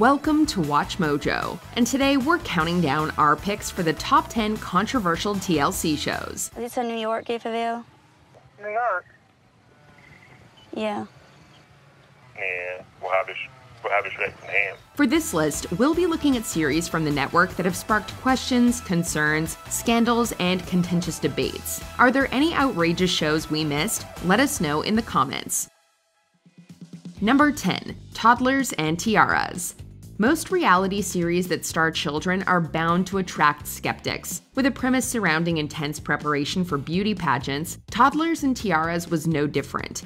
Welcome to Watch Mojo, and today we're counting down our picks for the top 10 controversial TLC shows. Is this in New York, Fayetteville? New York? Yeah. Yeah, we'll have this right in hand. For this list, we'll be looking at series from the network that have sparked questions, concerns, scandals, and contentious debates. Are there any outrageous shows we missed? Let us know in the comments. Number 10, Toddlers and Tiaras. Most reality series that star children are bound to attract skeptics. With a premise surrounding intense preparation for beauty pageants, Toddlers and Tiaras was no different.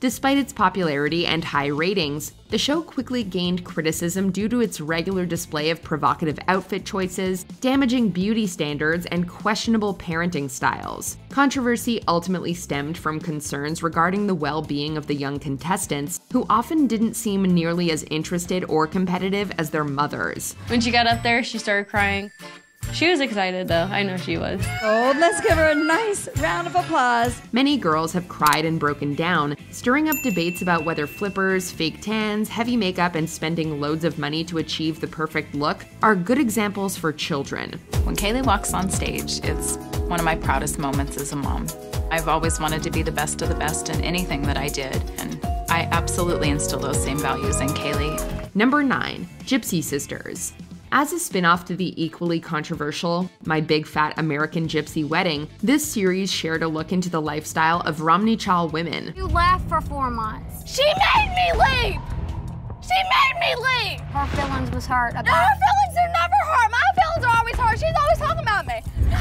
Despite its popularity and high ratings, the show quickly gained criticism due to its regular display of provocative outfit choices, damaging beauty standards, and questionable parenting styles. Controversy ultimately stemmed from concerns regarding the well-being of the young contestants, who often didn't seem nearly as interested or competitive as their mothers. When she got up there, she started crying. She was excited, though. I know she was. Oh, let's give her a nice round of applause. Many girls have cried and broken down, stirring up debates about whether flippers, fake tans, heavy makeup, and spending loads of money to achieve the perfect look are good examples for children. When Kaylee walks on stage, it's one of my proudest moments as a mom. I've always wanted to be the best of the best in anything that I did, and I absolutely instill those same values in Kaylee. Number 9, Gypsy Sisters. As a spin-off to the equally controversial My Big Fat American Gypsy Wedding, this series shared a look into the lifestyle of Romney-Chal women. You laughed for 4 months. She made me leave! She made me leave! Her feelings was hurt. No, her feelings are never hurt. My feelings are always hurt. She's always talking about me.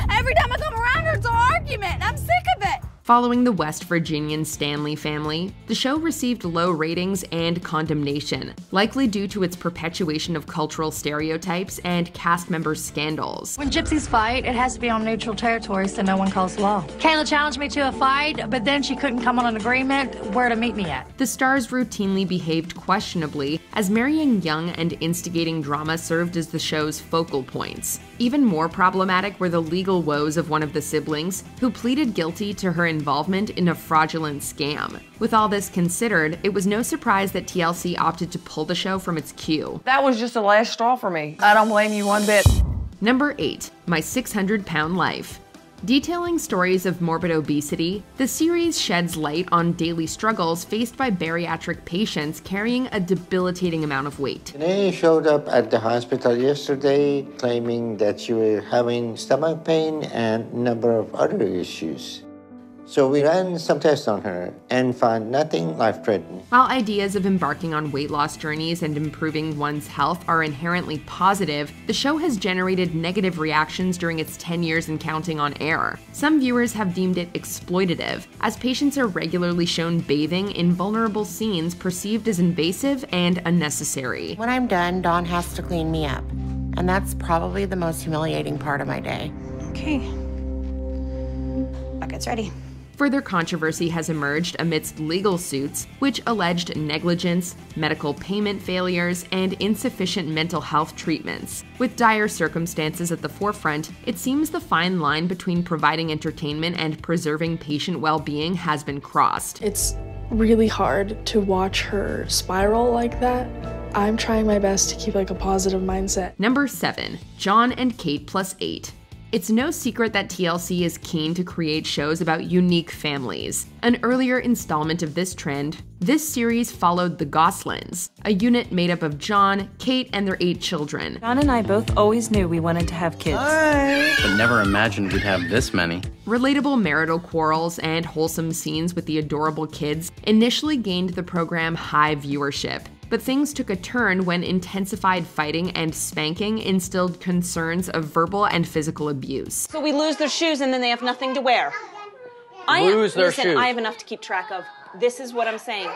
Every time I come around her, it's an argument, and I'm sick of it. Following the West Virginian Stanley family, the show received low ratings and condemnation, likely due to its perpetuation of cultural stereotypes and cast member scandals. When gypsies fight, it has to be on neutral territory so no one calls the law. Kayla challenged me to a fight, but then she couldn't come on an agreement where to meet me at. The stars routinely behaved questionably, as marrying young and instigating drama served as the show's focal points. Even more problematic were the legal woes of one of the siblings, who pleaded guilty to her involvement in a fraudulent scam. With all this considered, it was no surprise that TLC opted to pull the show from its queue. That was just the last straw for me. I don't blame you one bit. Number 8, My 600-Pound Life. Detailing stories of morbid obesity, the series sheds light on daily struggles faced by bariatric patients carrying a debilitating amount of weight. Renee showed up at the hospital yesterday claiming that she was having stomach pain and a number of other issues. So we ran some tests on her and found nothing life-threatening. While ideas of embarking on weight loss journeys and improving one's health are inherently positive, the show has generated negative reactions during its 10 years and counting on air. Some viewers have deemed it exploitative, as patients are regularly shown bathing in vulnerable scenes perceived as invasive and unnecessary. When I'm done, Dawn has to clean me up, and that's probably the most humiliating part of my day. Okay, bucket's ready. Further controversy has emerged amidst legal suits, which alleged negligence, medical payment failures, and insufficient mental health treatments. With dire circumstances at the forefront, it seems the fine line between providing entertainment and preserving patient well-being has been crossed. It's really hard to watch her spiral like that. I'm trying my best to keep a positive mindset. Number 7, Jon and Kate Plus 8. It's no secret that TLC is keen to create shows about unique families. An earlier installment of this trend, this series followed The Gosselins, a unit made up of Jon, Kate, and their 8 children. Jon and I both always knew we wanted to have kids. Hi. But never imagined we'd have this many. Relatable marital quarrels and wholesome scenes with the adorable kids initially gained the program high viewership. But things took a turn when intensified fighting and spanking instilled concerns of verbal and physical abuse. So we lose their shoes and then they have nothing to wear. Listen, I have enough to keep track of. This is what I'm saying.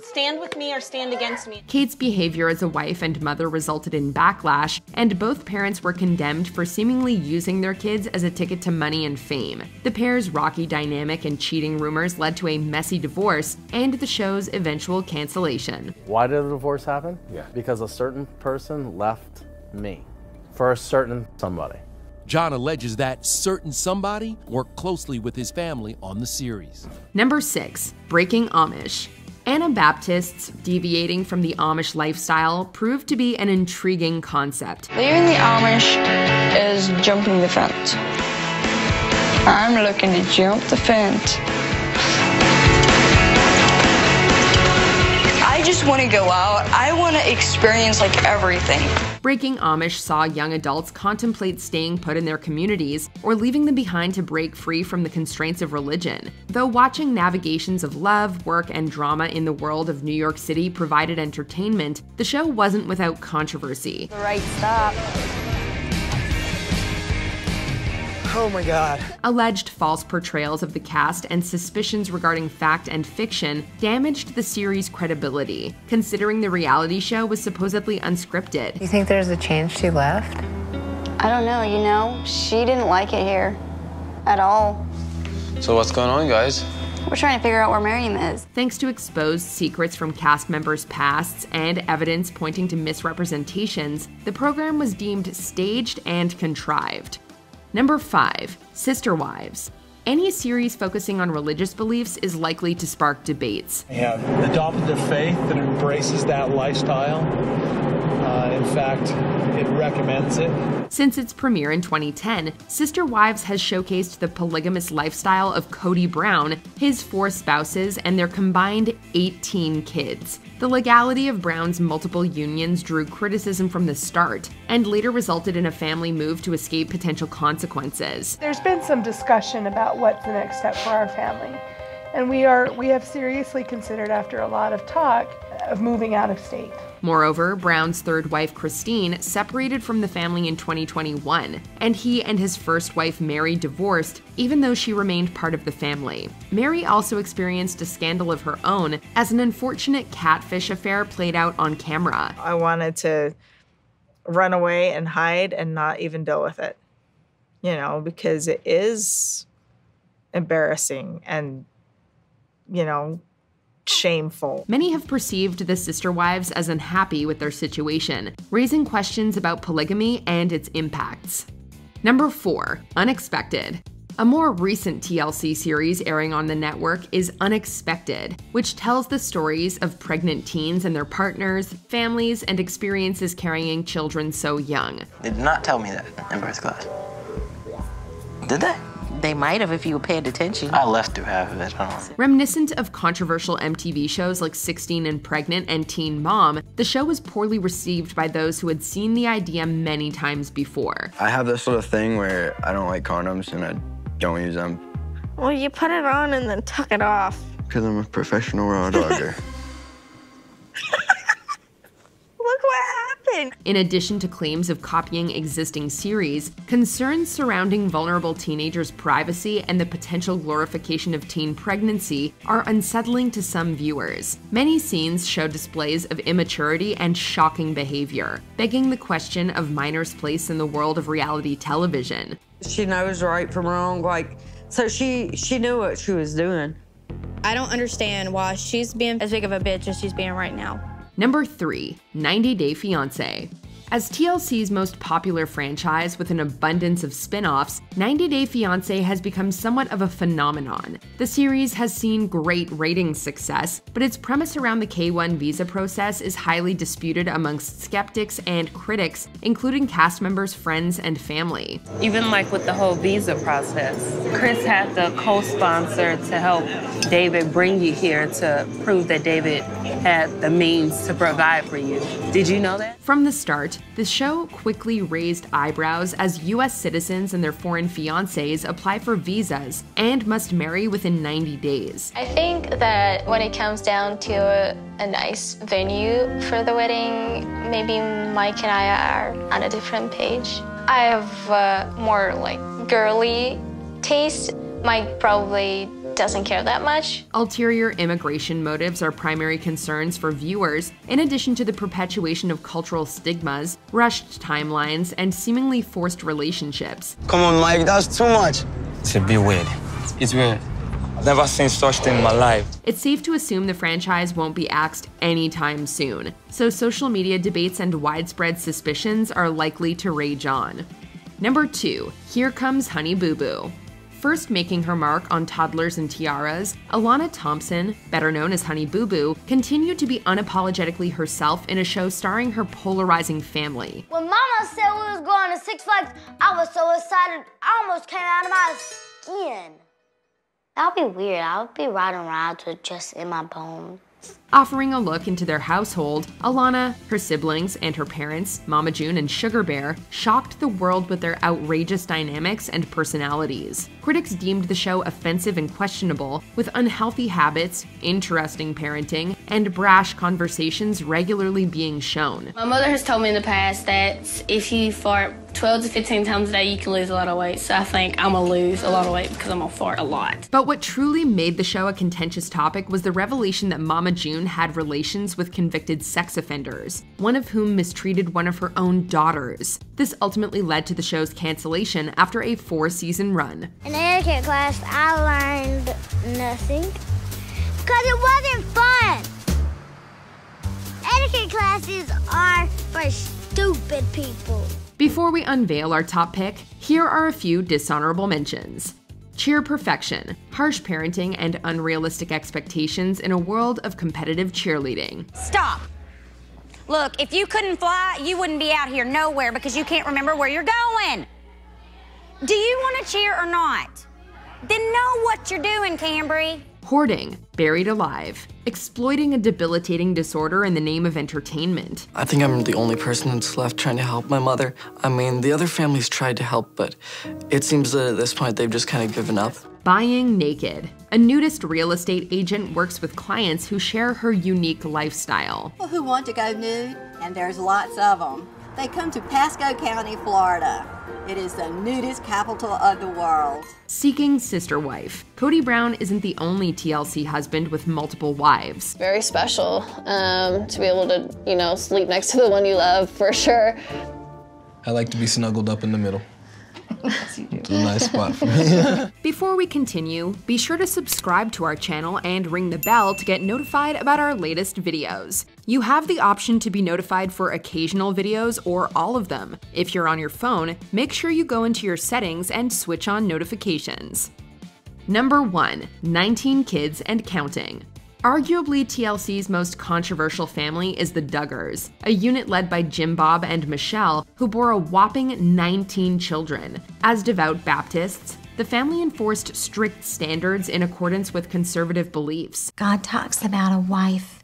Stand with me or stand against me. Kate's behavior as a wife and mother resulted in backlash, and both parents were condemned for seemingly using their kids as a ticket to money and fame. The pair's rocky dynamic and cheating rumors led to a messy divorce and the show's eventual cancellation. Why did the divorce happen? Yeah. Because a certain person left me for a certain somebody. Jon alleges that certain somebody worked closely with his family on the series. Number 6, Breaking Amish. Anabaptists deviating from the Amish lifestyle proved to be an intriguing concept. Leaving the Amish is jumping the fence. I'm looking to jump the fence. I just want to go out. I want to experience like everything. Breaking Amish saw young adults contemplate staying put in their communities or leaving them behind to break free from the constraints of religion. Though watching navigations of love, work, and drama in the world of New York City provided entertainment, the show wasn't without controversy. The right stop. Oh my God. Alleged false portrayals of the cast and suspicions regarding fact and fiction damaged the series' credibility, considering the reality show was supposedly unscripted. You think there's a chance she left? I don't know, you know? She didn't like it here at all. So what's going on, guys? We're trying to figure out where Miriam is. Thanks to exposed secrets from cast members' pasts and evidence pointing to misrepresentations, the program was deemed staged and contrived. Number 5, Sister Wives. Any series focusing on religious beliefs is likely to spark debates. They have adopted their faith and embraces that lifestyle. In fact, it recommends it. Since its premiere in 2010, Sister Wives has showcased the polygamous lifestyle of Kody Brown, his 4 spouses, and their combined 18 kids. The legality of Brown's multiple unions drew criticism from the start, and later resulted in a family move to escape potential consequences. There's been some discussion about what's the next step for our family, and we have seriously considered, after a lot of talk, of moving out of state. Moreover, Brown's third wife, Christine, separated from the family in 2021, and he and his first wife, Meri, divorced, even though she remained part of the family. Meri also experienced a scandal of her own as an unfortunate catfish affair played out on camera. I wanted to run away and hide and not even deal with it, you know, because it is embarrassing and, you know, shameful. Many have perceived the Sister Wives as unhappy with their situation, raising questions about polygamy and its impacts. Number 4, Unexpected. A more recent TLC series airing on the network is Unexpected, which tells the stories of pregnant teens and their partners, families, and experiences carrying children so young. They did not tell me that in birth class. Did they? They might have if you paid attention. I left through half of it. Reminiscent of controversial MTV shows like 16 and Pregnant and Teen Mom, the show was poorly received by those who had seen the idea many times before. I have this little thing where I don't like condoms and I don't use them. Well, you put it on and then tuck it off. Because I'm a professional raw dogger. In addition to claims of copying existing series, concerns surrounding vulnerable teenagers' privacy and the potential glorification of teen pregnancy are unsettling to some viewers. Many scenes show displays of immaturity and shocking behavior, begging the question of minors' place in the world of reality television. She knows right from wrong, like, so she knew what she was doing. I don't understand why she's being as big of a bitch as she's being right now. Number 3, 90 Day Fiancé. As TLC's most popular franchise with an abundance of spin-offs, 90 Day Fiancé has become somewhat of a phenomenon. The series has seen great ratings success, but its premise around the K-1 visa process is highly disputed amongst skeptics and critics, including cast members, friends, and family. Even like with the whole visa process, Chris had the co-sponsor to help David bring you here to prove that David had the means to provide for you. Did you know that? From the start, the show quickly raised eyebrows as U.S. citizens and their foreign fiancés apply for visas and must marry within 90 days. I think that when it comes down to a nice venue for the wedding, maybe Mike and I are on a different page. I have more like girly taste. Mike probably doesn't care that much. Ulterior immigration motives are primary concerns for viewers, in addition to the perpetuation of cultural stigmas, rushed timelines, and seemingly forced relationships. Come on, Mike, that's too much. It's a bit weird. It's weird. I've never seen such thing in my life. It's safe to assume the franchise won't be axed anytime soon, so social media debates and widespread suspicions are likely to rage on. Number 2, Here Comes Honey Boo Boo. First making her mark on Toddlers and Tiaras, Alana Thompson, better known as Honey Boo Boo, continued to be unapologetically herself in a show starring her polarizing family. When Mama said we was going to Six Flags, I was so excited I almost came out of my skin. That would be weird. I would be riding around with just in my bones. Offering a look into their household, Alana, her siblings, and her parents, Mama June and Sugar Bear, shocked the world with their outrageous dynamics and personalities. Critics deemed the show offensive and questionable, with unhealthy habits, interesting parenting, and brash conversations regularly being shown. My mother has told me in the past that if you fart 12 to 15 times a day, you can lose a lot of weight, so I think I'm gonna lose a lot of weight because I'm gonna fart a lot. But what truly made the show a contentious topic was the revelation that Mama June had relations with convicted sex offenders, one of whom mistreated one of her own daughters. This ultimately led to the show's cancellation after a 4-season run. In the etiquette class, I learned nothing because it wasn't fun. Etiquette classes are for stupid people. Before we unveil our top pick, here are a few dishonorable mentions. Cheer Perfection, harsh parenting and unrealistic expectations in a world of competitive cheerleading. Stop. Look, if you couldn't fly, you wouldn't be out here nowhere because you can't remember where you're going. Do you want to cheer or not? Then know what you're doing, Cambry. Courting, Buried Alive, exploiting a debilitating disorder in the name of entertainment. I think I'm the only person that's left trying to help my mother. I mean, the other families tried to help, but it seems that at this point they've just kind of given up. Buying Naked, a nudist real estate agent works with clients who share her unique lifestyle. People who want to go nude, and there's lots of them, they come to Pasco County, Florida. It is the nudist capital of the world. Seeking Sister Wife. Kody Brown isn't the only TLC husband with multiple wives. Very special to be able to, you know, sleep next to the one you love, for sure. I like to be snuggled up in the middle. Yes, you do. It's a nice spot for me. Before we continue, be sure to subscribe to our channel and ring the bell to get notified about our latest videos. You have the option to be notified for occasional videos or all of them. If you're on your phone, make sure you go into your settings and switch on notifications. Number 1, 19 Kids and Counting. Arguably TLC's most controversial family is the Duggars, a unit led by Jim Bob and Michelle, who bore a whopping 19 children. As devout Baptists, the family enforced strict standards in accordance with conservative beliefs. God talks about a wife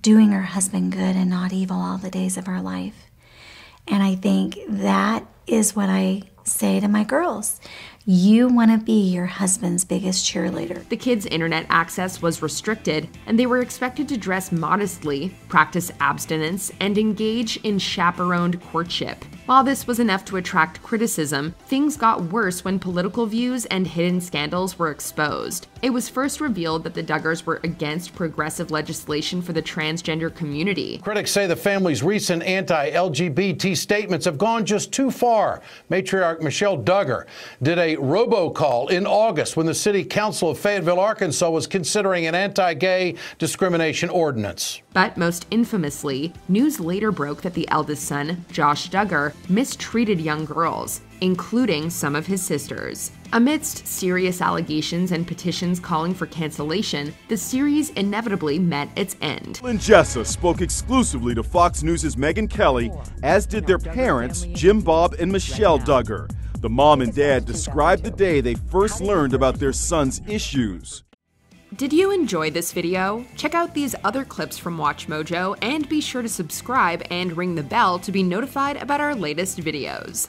doing her husband good and not evil all the days of her life. And I think that is what I say to my girls. You want to be your husband's biggest cheerleader. The kids' internet access was restricted, and they were expected to dress modestly, practice abstinence, and engage in chaperoned courtship. While this was enough to attract criticism, things got worse when political views and hidden scandals were exposed. It was first revealed that the Duggars were against progressive legislation for the transgender community. Critics say the family's recent anti-LGBT statements have gone just too far. Matriarch Michelle Duggar did a robocall in August when the City Council of Fayetteville, Arkansas was considering an anti-gay discrimination ordinance. But most infamously, news later broke that the eldest son, Josh Duggar, mistreated young girls, including some of his sisters. Amidst serious allegations and petitions calling for cancellation, the series inevitably met its end. Lynn Jessa spoke exclusively to Fox News' Megyn Kelly, as did their parents, Jim Bob and Michelle Duggar. The mom and dad described the day they first learned about their son's issues. Did you enjoy this video? Check out these other clips from Watch Mojo and be sure to subscribe and ring the bell to be notified about our latest videos.